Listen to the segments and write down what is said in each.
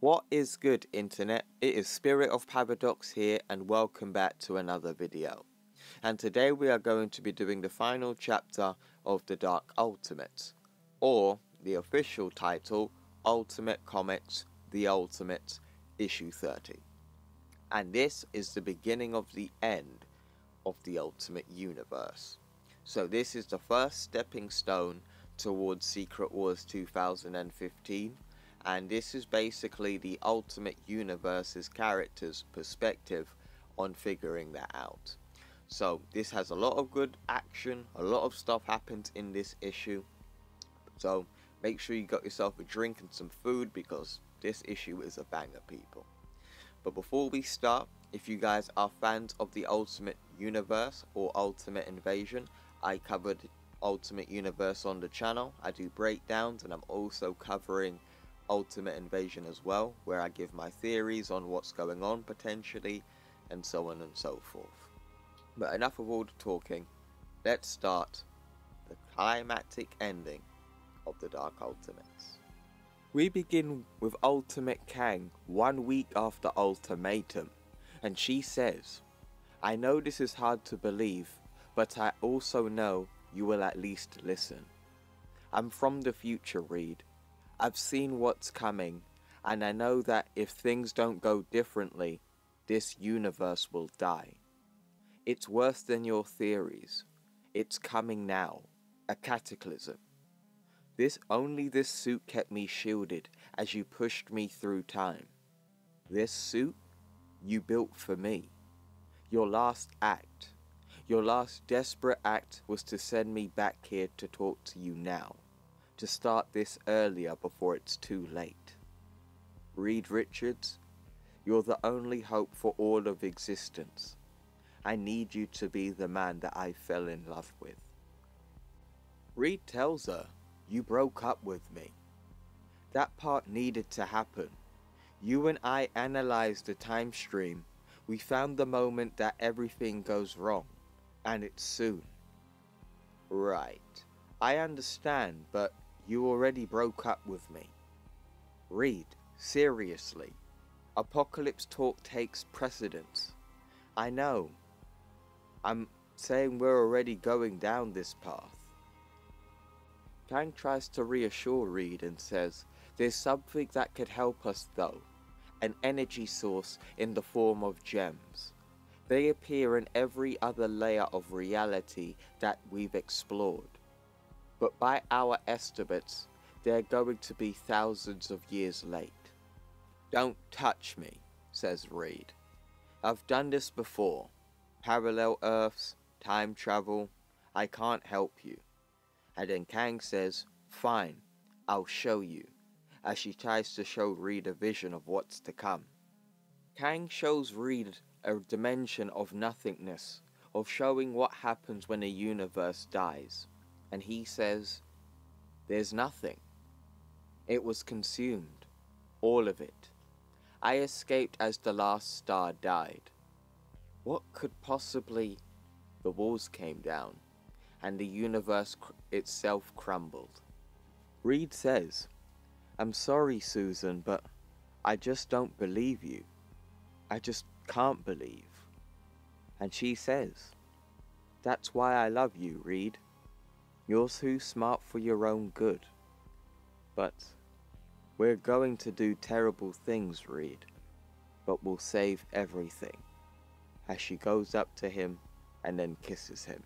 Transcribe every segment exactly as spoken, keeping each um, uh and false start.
What is good, internet? It is Spirit of Paradox here, and welcome back to another video. And today we are going to be doing the final chapter of the Dark Ultimates, or the official title, Ultimate Comics: The Ultimate, issue thirty. And this is the beginning of the end of the Ultimate Universe. So this is the first stepping stone towards Secret Wars two thousand fifteen. And this is basically the Ultimate Universe's character's perspective on figuring that out. So this has a lot of good action, a lot of stuff happens in this issue. So make sure you got yourself a drink and some food, because this issue is a banger, people. But before we start, if you guys are fans of the Ultimate Universe or Ultimate Invasion, I covered Ultimate Universe on the channel. I do breakdowns, and I'm also covering Ultimate Invasion as well, where I give my theories on what's going on potentially, and so on and so forth. But enough of all the talking, let's start the climactic ending of the Dark Ultimates. We begin with Ultimate Kang one week after Ultimatum, and she says, "I know this is hard to believe, but I also know you will at least listen. I'm from the future, Reed. I've seen what's coming, and I know that if things don't go differently, this universe will die. It's worse than your theories. It's coming now, a cataclysm. This only this suit kept me shielded as you pushed me through time. This suit you built for me. Your last act, your last desperate act was to send me back here to talk to you now. To start this earlier before it's too late. Reed Richards, you're the only hope for all of existence. I need you to be the man that I fell in love with." Reed tells her, "You broke up with me. That part needed to happen. You and I analyzed the time stream. We found the moment that everything goes wrong, and it's soon." "Right, I understand, but you already broke up with me." "Reed, seriously. Apocalypse talk takes precedence. I know. I'm saying we're already going down this path." Kang tries to reassure Reed and says, "There's something that could help us though. An energy source in the form of gems. They appear in every other layer of reality that we've explored. But by our estimates, they're going to be thousands of years late." "Don't touch me," says Reed. "I've done this before. Parallel Earths, time travel, I can't help you." And then Kang says, "Fine, I'll show you," as she tries to show Reed a vision of what's to come. Kang shows Reed a dimension of nothingness, of showing what happens when a universe dies. And he says, "There's nothing. It was consumed. All of it. I escaped as the last star died. What could possibly..." The walls came down, and the universe cr itself crumbled. Reed says, "I'm sorry, Susan, but I just don't believe you. I just can't believe." And she says, "That's why I love you, Reed. You're too smart for your own good. But we're going to do terrible things, Reed, but we'll save everything," as she goes up to him and then kisses him.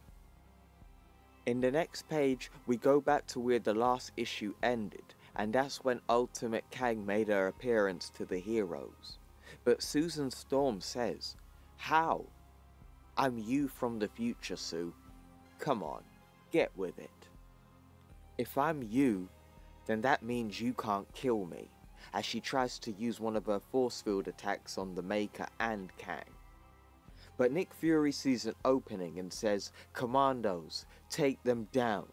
In the next page, we go back to where the last issue ended, and that's when Ultimate Kang made her appearance to the heroes. But Susan Storm says, "How? I'm you from the future, Sue. Come on. Get with it. If I'm you, then that means you can't kill me," as she tries to use one of her force field attacks on the Maker and Kang. But Nick Fury sees an opening and says, "Commandos, take them down."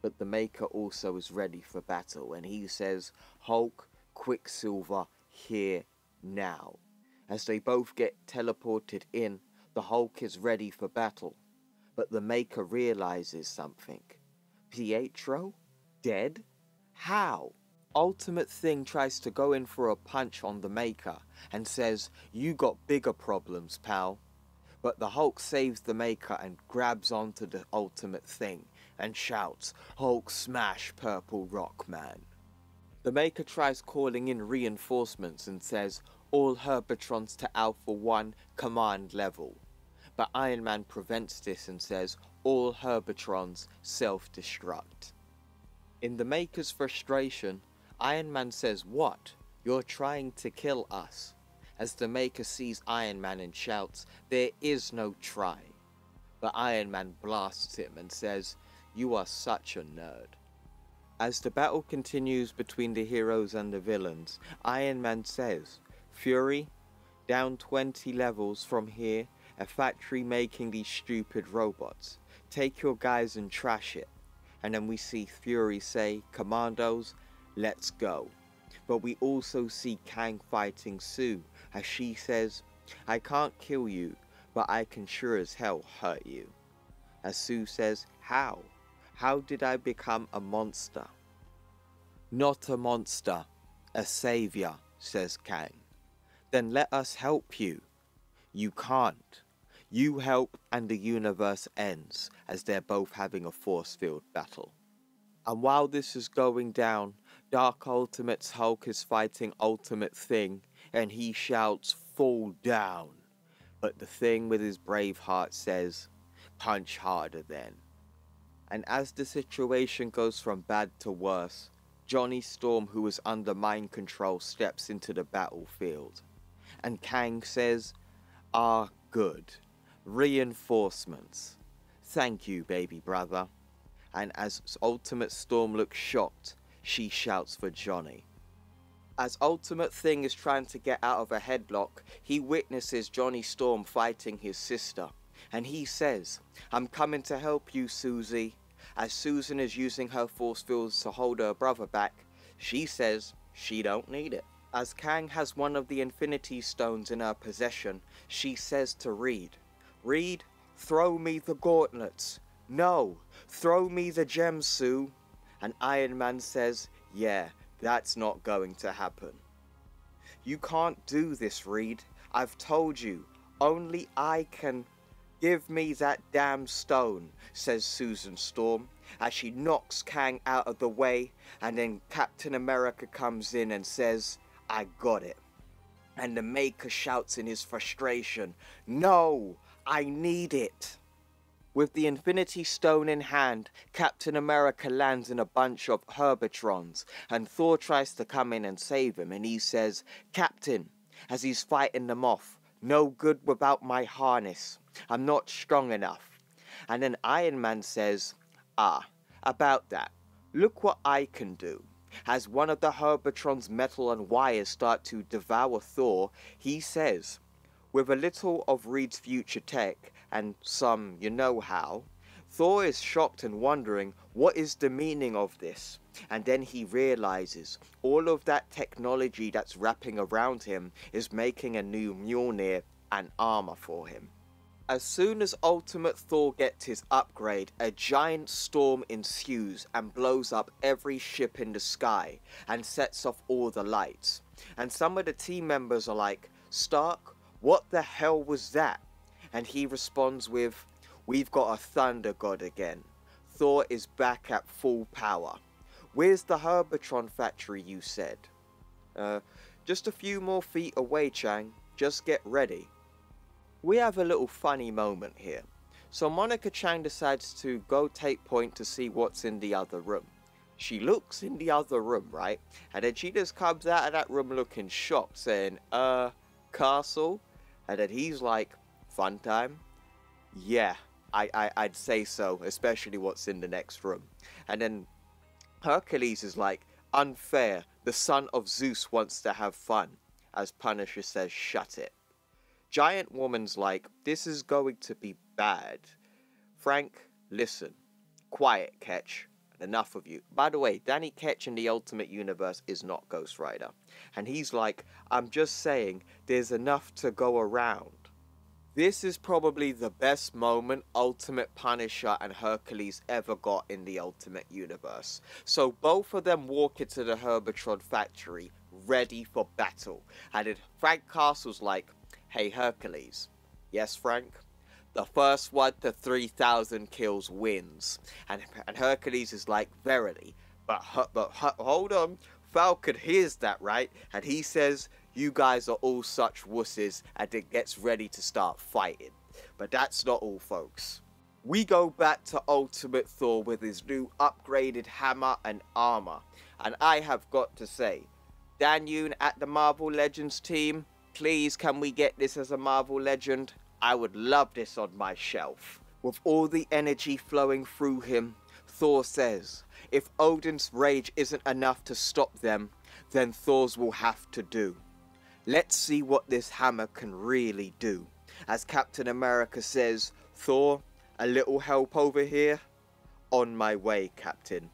But the Maker also is ready for battle, and he says, "Hulk, Quicksilver, here, now." As they both get teleported in, the Hulk is ready for battle. But the Maker realizes something. Pietro? Dead? How? Ultimate Thing tries to go in for a punch on the Maker and says, "You got bigger problems, pal." But the Hulk saves the Maker and grabs onto the Ultimate Thing and shouts, "Hulk smash, Purple Rock Man." The Maker tries calling in reinforcements and says, "All Herbatrons to Alpha one, command level." But Iron Man prevents this and says, "All Herbatrons self-destruct." In the Maker's frustration, Iron Man says, "What? You're trying to kill us," as the Maker sees Iron Man and shouts, "There is no try." But Iron Man blasts him and says, "You are such a nerd." As the battle continues between the heroes and the villains, Iron Man says, "Fury, down twenty levels from here, a factory making these stupid robots. Take your guys and trash it." And then we see Fury say, "Commandos, let's go." But we also see Kang fighting Sue, as she says, "I can't kill you, but I can sure as hell hurt you." As Sue says, "How? How did I become a monster?" "Not a monster, a savior," says Kang. "Then let us help you." "You can't. You help and the universe ends," as they're both having a force field battle. And while this is going down, Dark Ultimates Hulk is fighting Ultimate Thing and he shouts, "Fall down." But the Thing with his brave heart says, "Punch harder then." And as the situation goes from bad to worse, Johnny Storm, who is under mind control, steps into the battlefield. And Kang says, "Ah, good. Reinforcements. Thank you, baby brother." And as Ultimate Storm looks shocked, she shouts for Johnny. As Ultimate Thing is trying to get out of a headlock, he witnesses Johnny Storm fighting his sister. And he says, "I'm coming to help you, Susie." As Susan is using her force fields to hold her brother back, she says she don't need it. As Kang has one of the Infinity Stones in her possession, she says to Reed, "Reed, throw me the gauntlets." "No, throw me the gem, Sue." And Iron Man says, "Yeah, that's not going to happen." "You can't do this, Reed. I've told you, only I can." "Give me that damn stone," says Susan Storm, as she knocks Kang out of the way, and then Captain America comes in and says, "I got it." And the Maker shouts in his frustration, "No, I need it." With the Infinity Stone in hand, Captain America lands in a bunch of Herbatrons, and Thor tries to come in and save him, and he says, "Captain," as he's fighting them off, "No good without my harness. I'm not strong enough." And then Iron Man says, "Ah, about that, look what I can do." As one of the Herbatron's metal and wires start to devour Thor, he says, "With a little of Reed's future tech, and some you know how." Thor is shocked and wondering, what is the meaning of this? And then he realizes, all of that technology that's wrapping around him is making a new Mjolnir and armor for him. As soon as Ultimate Thor gets his upgrade, a giant storm ensues and blows up every ship in the sky and sets off all the lights. And some of the team members are like, "Stark, what the hell was that?" And he responds with, "We've got a thunder god again. Thor is back at full power. Where's the Herbatron factory you said?" Uh, just a few more feet away, Chang. Just get ready." We have a little funny moment here. So Monica Chang decides to go take point to see what's in the other room. She looks in the other room, right? And then she just comes out of that room looking shocked, saying, uh, Castle? And then he's like, "Fun time?" "Yeah, I, I, I'd say so, especially what's in the next room." And then Hercules is like, "Unfair, the son of Zeus wants to have fun." As Punisher says, "Shut it." Giant Woman's like, "This is going to be bad. Frank, listen. Quiet, Ketch. Enough of you." By the way, Danny Ketch in the Ultimate Universe is not Ghost Rider. And he's like, "I'm just saying, there's enough to go around." This is probably the best moment Ultimate Punisher and Hercules ever got in the Ultimate Universe. So both of them walk into the Herbatron factory, ready for battle. And then Frank Castle's like, hey Hercules. Yes, Frank? The first one to three thousand kills wins. And, and Hercules is like, verily. But, but hold on, Falcon hears that, right? And he says, you guys are all such wusses, and it gets ready to start fighting. But that's not all, folks. We go back to Ultimate Thor with his new upgraded hammer and armor. And I have got to say, Dan Yoon at the Marvel Legends team, please can we get this as a Marvel Legend? I would love this on my shelf. With all the energy flowing through him, Thor says, if Odin's rage isn't enough to stop them, then Thor's will have to do. Let's see what this hammer can really do. As Captain America says, Thor, a little help over here? On my way, Captain.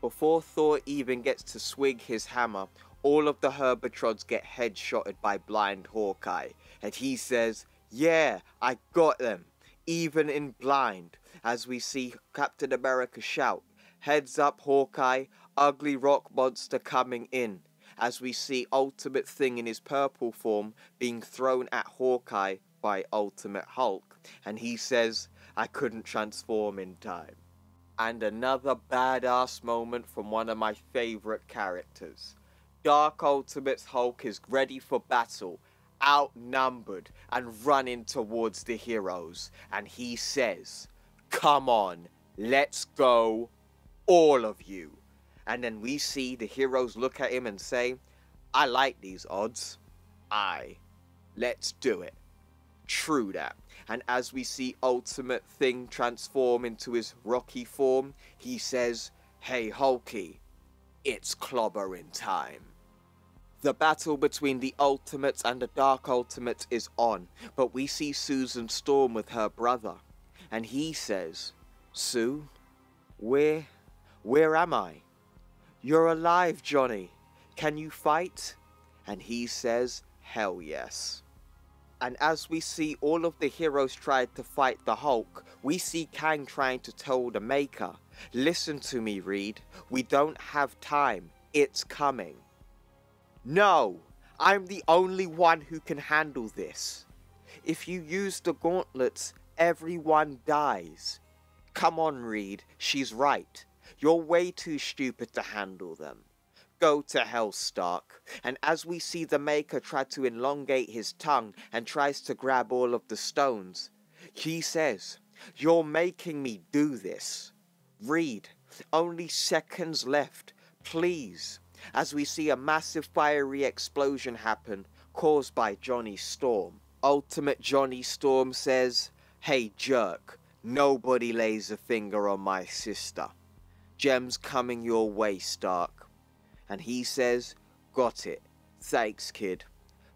Before Thor even gets to swing his hammer, all of the Herbatrons get headshotted by blind Hawkeye. And he says, yeah, I got them, even in blind. As we see Captain America shout, heads up Hawkeye, ugly rock monster coming in. As we see Ultimate Thing in his purple form being thrown at Hawkeye by Ultimate Hulk. And he says, I couldn't transform in time. And another badass moment from one of my favourite characters. Dark Ultimates Hulk is ready for battle, outnumbered and running towards the heroes. And he says, come on, let's go, all of you. And then we see the heroes look at him and say, I like these odds. Aye, let's do it. True that. And as we see Ultimate Thing transform into his rocky form, he says, hey Hulky, it's clobbering time. The battle between the Ultimates and the Dark Ultimates is on, but we see Susan Storm with her brother. And he says, Sue, where, where am I? You're alive, Johnny. Can you fight? And he says, hell yes. And as we see all of the heroes try to fight the Hulk, we see Kang trying to tell the Maker, listen to me, Reed. We don't have time. It's coming. No, I'm the only one who can handle this. If you use the gauntlets, everyone dies. Come on, Reed. She's right. You're way too stupid to handle them. Go to hell, Stark. And as we see the Maker try to elongate his tongue and tries to grab all of the stones, he says, you're making me do this. Reed, only seconds left, please. As we see a massive fiery explosion happen, caused by Johnny Storm. Ultimate Johnny Storm says, hey jerk, nobody lays a finger on my sister. Gems coming your way, Stark. And he says, got it. Thanks, kid.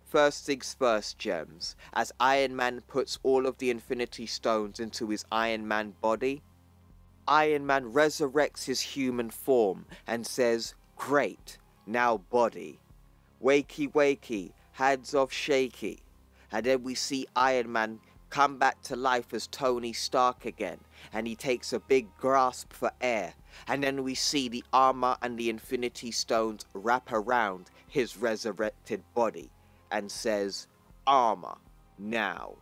First things first, Gems. As Iron Man puts all of the Infinity Stones into his Iron Man body, Iron Man resurrects his human form and says, great, now body. Wakey wakey, hands off shaky. And then we see Iron Man come back to life as Tony Stark again, and he takes a big grasp for air. And then we see the armor and the Infinity Stones wrap around his resurrected body and says, armor, now.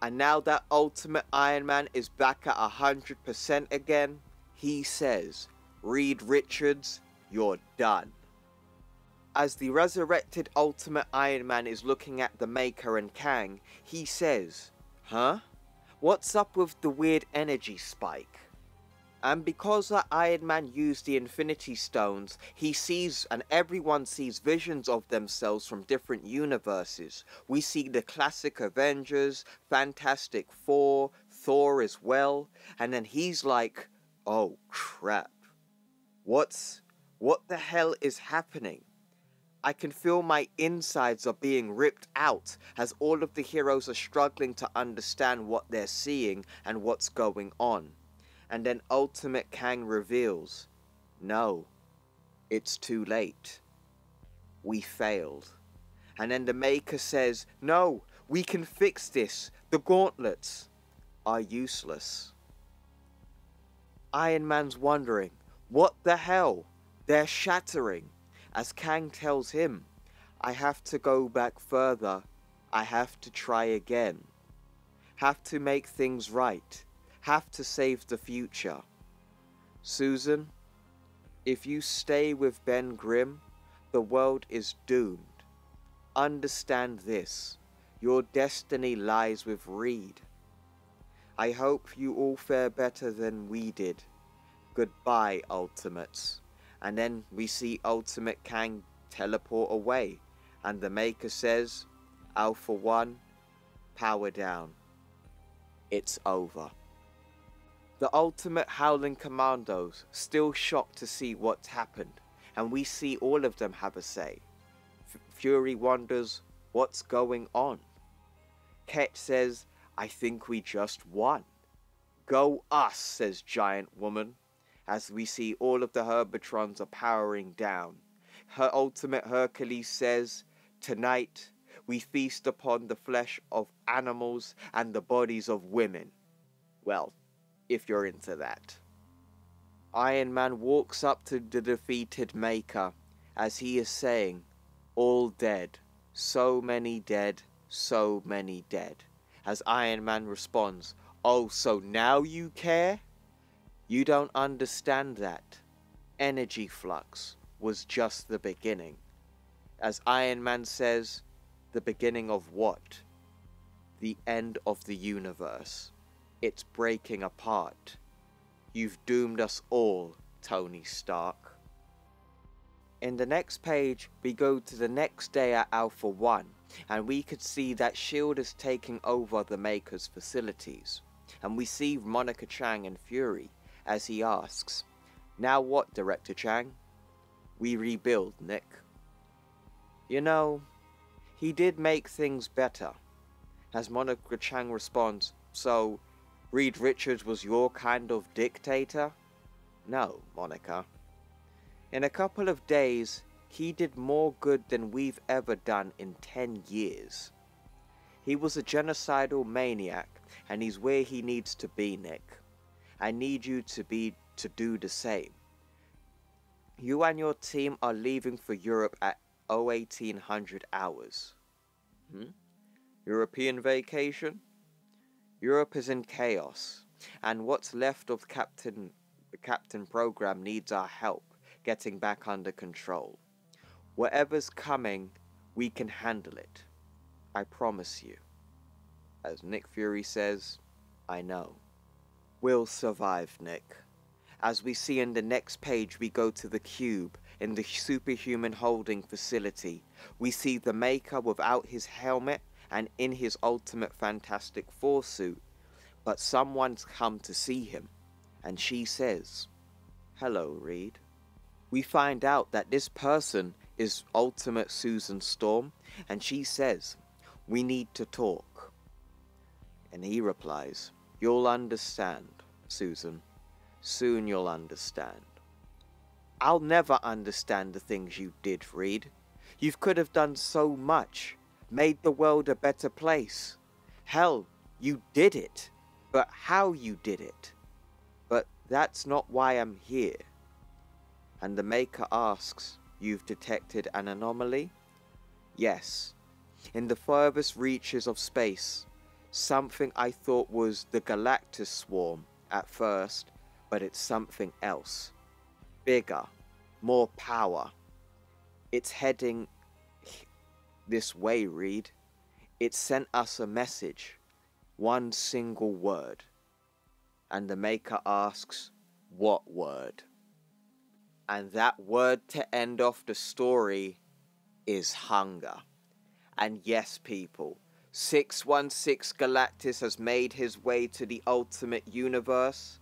And now that Ultimate Iron Man is back at one hundred percent again, he says, Reed Richards, you're done. As the resurrected Ultimate Iron Man is looking at the Maker and Kang, he says, huh? What's up with the weird energy spike? And because that Iron Man used the Infinity Stones, he sees and everyone sees visions of themselves from different universes. We see the classic Avengers, Fantastic Four, Thor as well. And then he's like, oh crap. What's, what the hell is happening? I can feel my insides are being ripped out as all of the heroes are struggling to understand what they're seeing and what's going on. And then Ultimate Kang reveals, no, it's too late. We failed. And then the Maker says, no, We can fix this. The gauntlets are useless. Iron Man's wondering, what the hell? They're shattering. As Kang tells him, I have to go back further. I have to try again. Have to make things right. Have to save the future. Susan, if you stay with Ben Grimm, the world is doomed. Understand this. Your destiny lies with Reed. I hope you all fare better than we did. Goodbye, Ultimates. And then we see Ultimate Kang teleport away. And the Maker says, Alpha One, power down. It's over. The Ultimate Howling Commandos, still shocked to see what's happened, and we see all of them have a say. F Fury wonders, what's going on? Ketch says, I think we just won. Go us, says Giant Woman, as we see all of the Herbatrons are powering down. Her Ultimate Hercules says, tonight we feast upon the flesh of animals and the bodies of women. Well, if you're into that. Iron Man walks up to the defeated Maker as he is saying, all dead, so many dead, so many dead. As Iron Man responds, oh, so now you care? You don't understand that. Energy flux was just the beginning. As Iron Man says, the beginning of what? The end of the universe. It's breaking apart. You've doomed us all, Tony Stark. In the next page, we go to the next day at Alpha One, and we could see that S H I E L D is taking over the Maker's facilities. And we see Monica Chang and Fury as he asks, now what, Director Chang? We rebuild, Nick. You know, he did make things better. As Monica Chang responds, so, Reed Richards was your kind of dictator? No, Monica. In a couple of days, he did more good than we've ever done in ten years. He was a genocidal maniac, and he's where he needs to be, Nick. I need you to be to do the same. You and your team are leaving for Europe at oh eighteen hundred hours. Hmm? European vacation? Europe is in chaos, and what's left of Captain, the Captain program needs our help getting back under control. Whatever's coming, we can handle it. I promise you. As Nick Fury says, I know. We'll survive, Nick. As we see in the next page, we go to the cube in the superhuman holding facility. We see the Maker without his helmet and in his Ultimate Fantastic Four suit, but someone's come to see him, and she says, hello, Reed. We find out that this person is Ultimate Susan Storm, and she says, we need to talk. And he replies, you'll understand, Susan. Soon you'll understand. I'll never understand the things you did, Reed. You could have done so much. Made the world a better place. Hell, you did it, but how you did it. But that's not why I'm here. And the Maker asks, you've detected an anomaly? Yes. In the furthest reaches of space, something I thought was the Galactus swarm at first, but it's something else. Bigger, more power. It's heading this way, Reed. It sent us a message. One single word. And the Maker asks, what word? And that word to end off the story is hunger. And yes, people, six one six Galactus has made his way to the Ultimate Universe,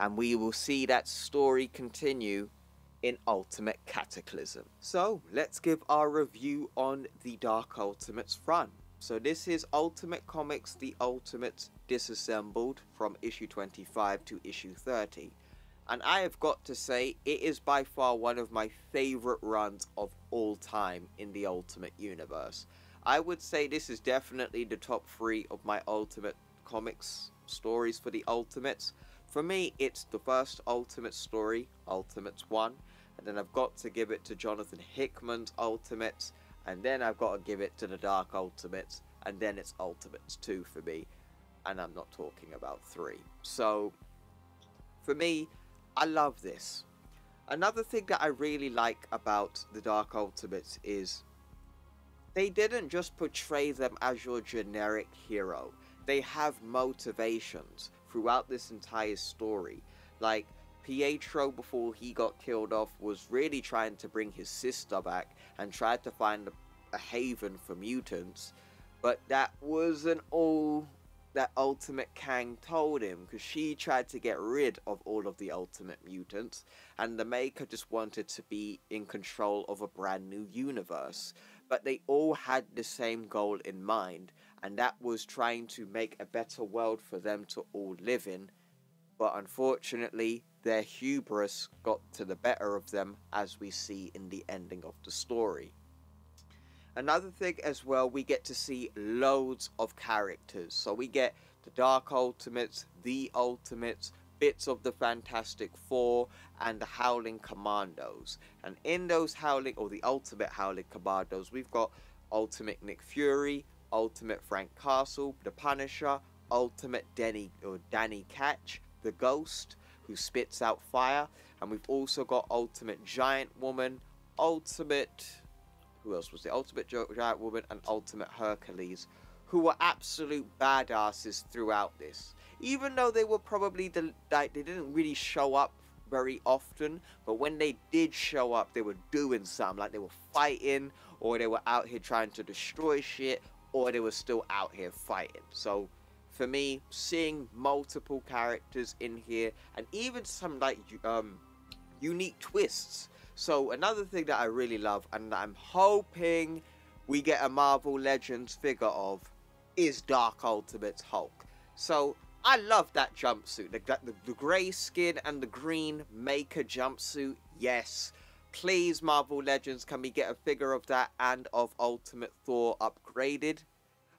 and we will see that story continue in Ultimate Cataclysm. So let's give our review on the Dark Ultimates run. So this is Ultimate Comics: The Ultimate disassembled from issue twenty-five to issue thirty. And I have got to say, it is by far one of my favorite runs of all time in the Ultimate Universe. I would say this is definitely the top three of my Ultimate Comics stories for the Ultimates. For me, it's the first Ultimate story, Ultimates one, and then I've got to give it to Jonathan Hickman's Ultimates, and then I've got to give it to the Dark Ultimates, and then it's Ultimates two for me, and I'm not talking about three. So, for me, I love this. Another thing that I really like about the Dark Ultimates is they didn't just portray them as your generic hero. They have motivations throughout this entire story. Like, Pietro, before he got killed off, was really trying to bring his sister back and tried to find a, a haven for mutants, but that wasn't all that Ultimate Kang told him, because she tried to get rid of all of the Ultimate mutants, and the Maker just wanted to be in control of a brand new universe. But they all had the same goal in mind, and that was trying to make a better world for them to all live in, but unfortunately, their hubris got to the better of them, as we see in the ending of the story. Another thing as well, we get to see loads of characters. So we get the Dark Ultimates, the Ultimates, bits of the Fantastic Four, and the Howling Commandos. And in those Howling, or the Ultimate Howling Commandos, we've got Ultimate Nick Fury, Ultimate Frank Castle, the Punisher, Ultimate Danny, or Danny Ketch, the Ghost, who spits out fire, and we've also got Ultimate Giant Woman, Ultimate, who else was the Ultimate Giant Woman, and Ultimate Hercules, who were absolute badasses throughout this. Even though they were probably the, like, they didn't really show up very often, but when they did show up, they were doing something, like they were fighting, or they were out here trying to destroy shit, or they were still out here fighting. So for me, seeing multiple characters in here, and even some like um, unique twists. So another thing that I really love, and that I'm hoping we get a Marvel Legends figure of, is Dark Ultimates Hulk. So I love that jumpsuit, the, the, the grey skin and the green Maker jumpsuit. Yes, please Marvel Legends, can we get a figure of that and of Ultimate Thor upgraded?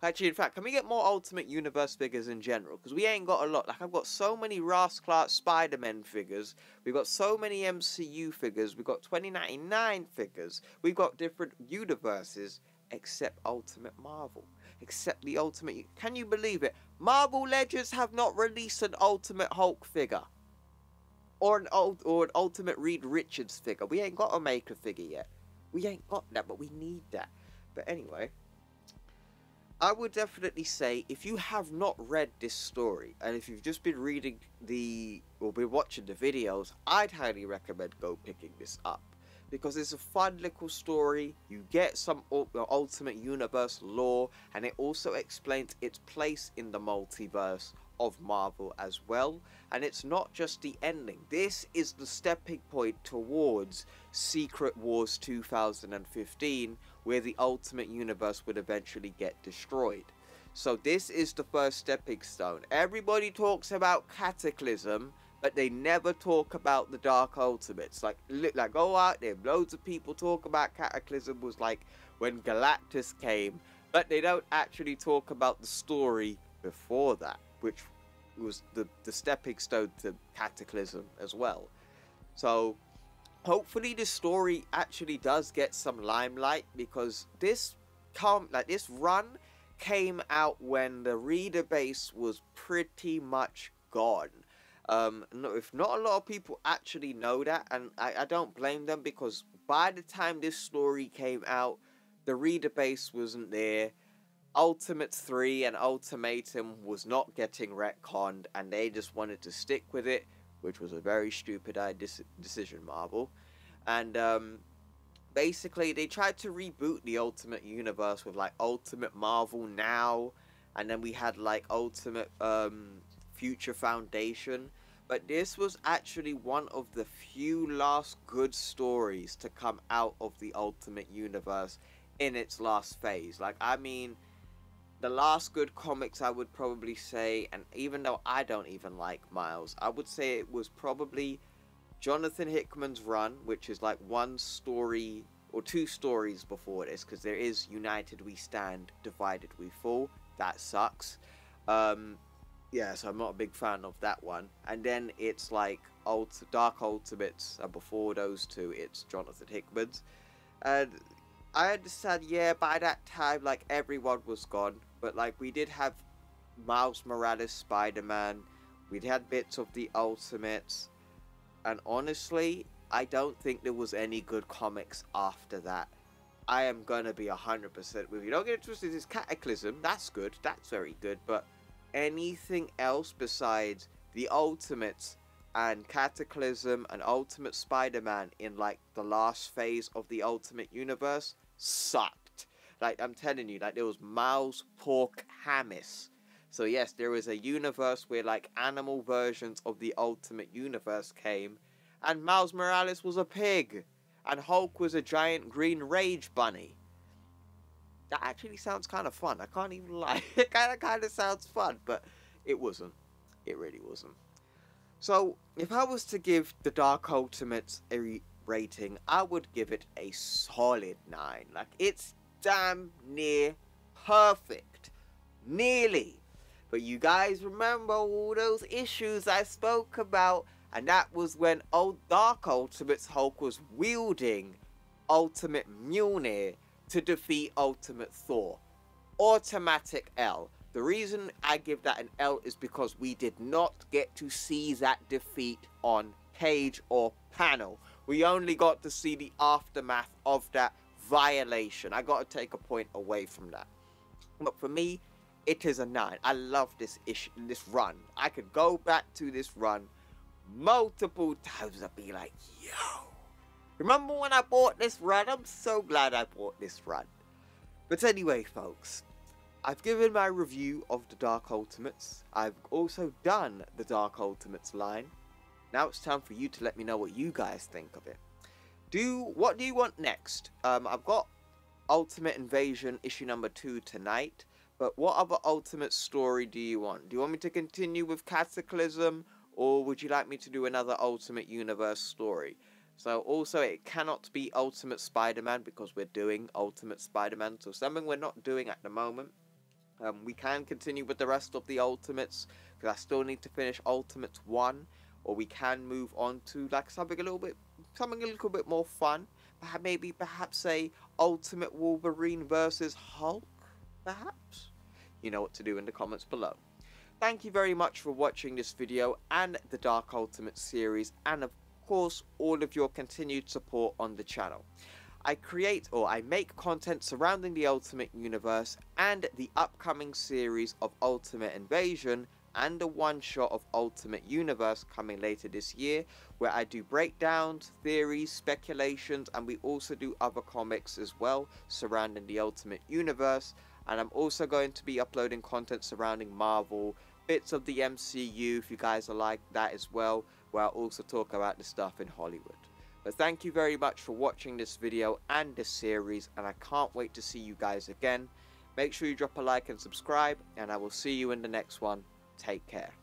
Actually, in fact, can we get more Ultimate Universe figures in general? Because we ain't got a lot. Like, I've got so many Ross Clark Spider-Man figures. We've got so many M C U figures. We've got twenty ninety-nine figures. We've got different universes, except Ultimate Marvel. Except the Ultimate... Can you believe it? Marvel Legends have not released an Ultimate Hulk figure. Or an, or an Ultimate Reed Richards figure. We ain't got a Maker figure yet. We ain't got that, but we need that. But anyway, I would definitely say, if you have not read this story, and if you've just been reading the, or been watching the videos, I'd highly recommend go picking this up, because it's a fun little story. You get some Ultimate Universe lore, and it also explains its place in the multiverse of Marvel as well. And it's not just the ending. This is the stepping point towards Secret Wars two thousand fifteen, where the Ultimate Universe would eventually get destroyed. So this is the first stepping stone. Everybody talks about Cataclysm, but they never talk about the Dark Ultimates. Like, like go out there, loads of people talk about Cataclysm was like when Galactus came, but they don't actually talk about the story before that, which was the, the stepping stone to Cataclysm as well. So hopefully this story actually does get some limelight, because this come like this run came out when the reader base was pretty much gone. Um, no, if not a lot of people actually know that, and I, I don't blame them, because by the time this story came out, the reader base wasn't there. Ultimates three and Ultimatum was not getting retconned, and they just wanted to stick with it, which was a very stupid decision, Marvel. And um, basically, they tried to reboot the Ultimate Universe with, like, Ultimate Marvel Now, and then we had, like, Ultimate um, Future Foundation. But this was actually one of the few last good stories to come out of the Ultimate Universe in its last phase. Like, I mean, the last good comics, I would probably say, and even though I don't even like Miles, I would say it was probably Jonathan Hickman's run, which is like one story or two stories before this, because there is United We Stand, Divided We Fall. That sucks. Um, yeah, so I'm not a big fan of that one. And then it's like Ult- Dark Ultimates, and before those two, it's Jonathan Hickman's. And I understand, yeah, by that time, like, everyone was gone. But, like, we did have Miles Morales Spider-Man. We'd had bits of the Ultimates. And honestly, I don't think there was any good comics after that. I am going to be one hundred percent with you. Don't get interested in this Cataclysm. That's good. That's very good. But anything else besides the Ultimates and Cataclysm and Ultimate Spider-Man in, like, the last phase of the Ultimate Universe sucked. Like, I'm telling you, like, there was Miles Pork Hammis. So, yes, there was a universe where, like, animal versions of the Ultimate Universe came. And Miles Morales was a pig. And Hulk was a giant green rage bunny. That actually sounds kind of fun. I can't even lie. It kind of, kind of sounds fun. But it wasn't. It really wasn't. So, if I was to give the Dark Ultimates a rating, I would give it a solid nine. Like, it's damn near perfect. Nearly. But you guys remember all those issues I spoke about, and that was when old Dark Ultimates Hulk was wielding Ultimate Mjolnir to defeat Ultimate Thor. Automatic L. The reason I give that an L is because we did not get to see that defeat on page or panel. We only got to see the aftermath of that violation. I got to take a point away from that. But for me, it is a nine. I love this issue, this run. I could go back to this run multiple times and be like, yo, remember when I bought this run? I'm so glad I bought this run. But anyway, folks, I've given my review of the Dark Ultimates. I've also done the Dark Ultimates line. Now it's time for you to let me know what you guys think of it. Do what do you want next? Um, I've got Ultimate Invasion issue number two tonight. But what other Ultimate story do you want? Do you want me to continue with Cataclysm? Or would you like me to do another Ultimate Universe story? So also, it cannot be Ultimate Spider-Man because we're doing Ultimate Spider-Man. So something we're not doing at the moment. Um, we can continue with the rest of the Ultimates, because I still need to finish Ultimates one. Or we can move on to, like, something a little bit, something a little bit more fun. Maybe perhaps say Ultimate Wolverine versus Hulk, perhaps? You know what to do in the comments below. Thank you very much for watching this video and the Dark Ultimate series, and of course all of your continued support on the channel. I create or I make content surrounding the Ultimate Universe and the upcoming series of Ultimate Invasion and the one-shot of Ultimate Universe coming later this year, where I do breakdowns, theories, speculations, and we also do other comics as well surrounding the Ultimate Universe. And I'm also going to be uploading content surrounding Marvel, bits of the M C U if you guys are like that as well, where I'll also talk about the stuff in Hollywood. But thank you very much for watching this video and this series, and I can't wait to see you guys again. Make sure you drop a like and subscribe, and I will see you in the next one. Take care.